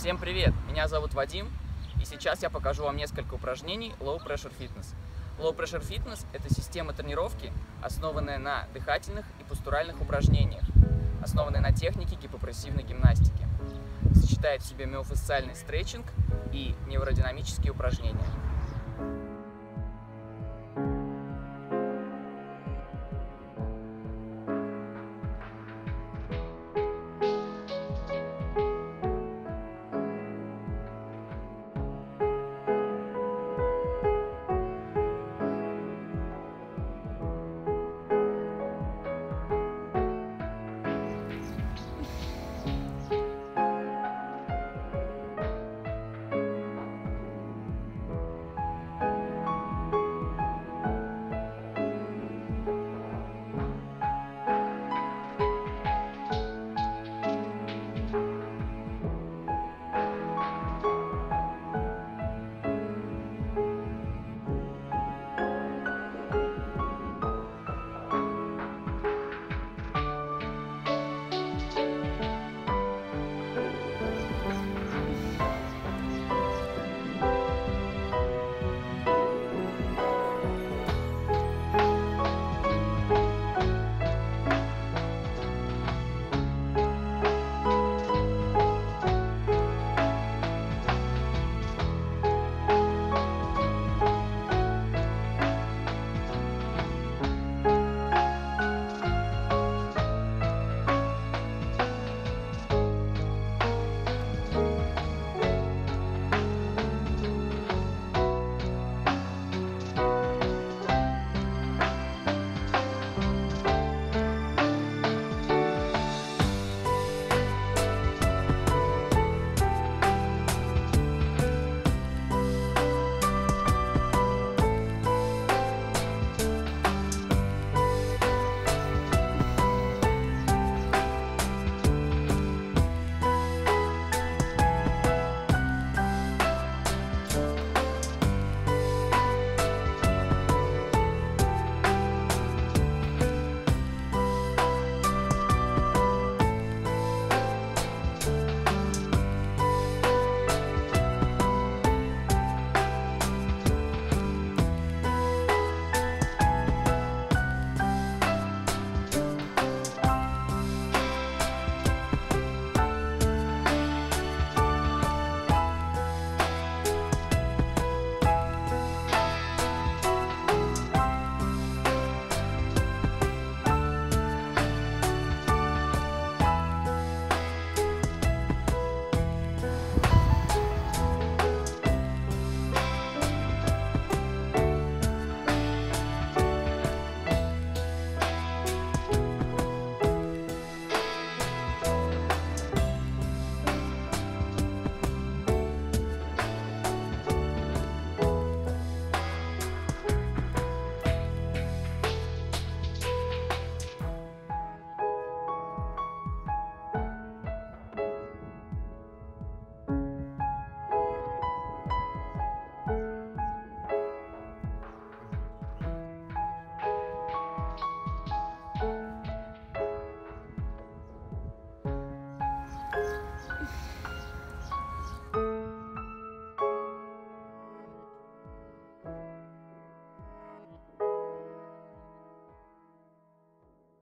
Всем привет! Меня зовут Вадим, и сейчас я покажу вам несколько упражнений Low Pressure Fitness. Low Pressure Fitness – это система тренировки, основанная на дыхательных и постуральных упражнениях, основанная на технике гипопрессивной гимнастики. Сочетает в себе миофасциальный стретчинг и невродинамические упражнения.